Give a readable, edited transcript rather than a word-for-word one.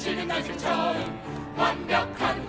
실은 아직 처음 완벽한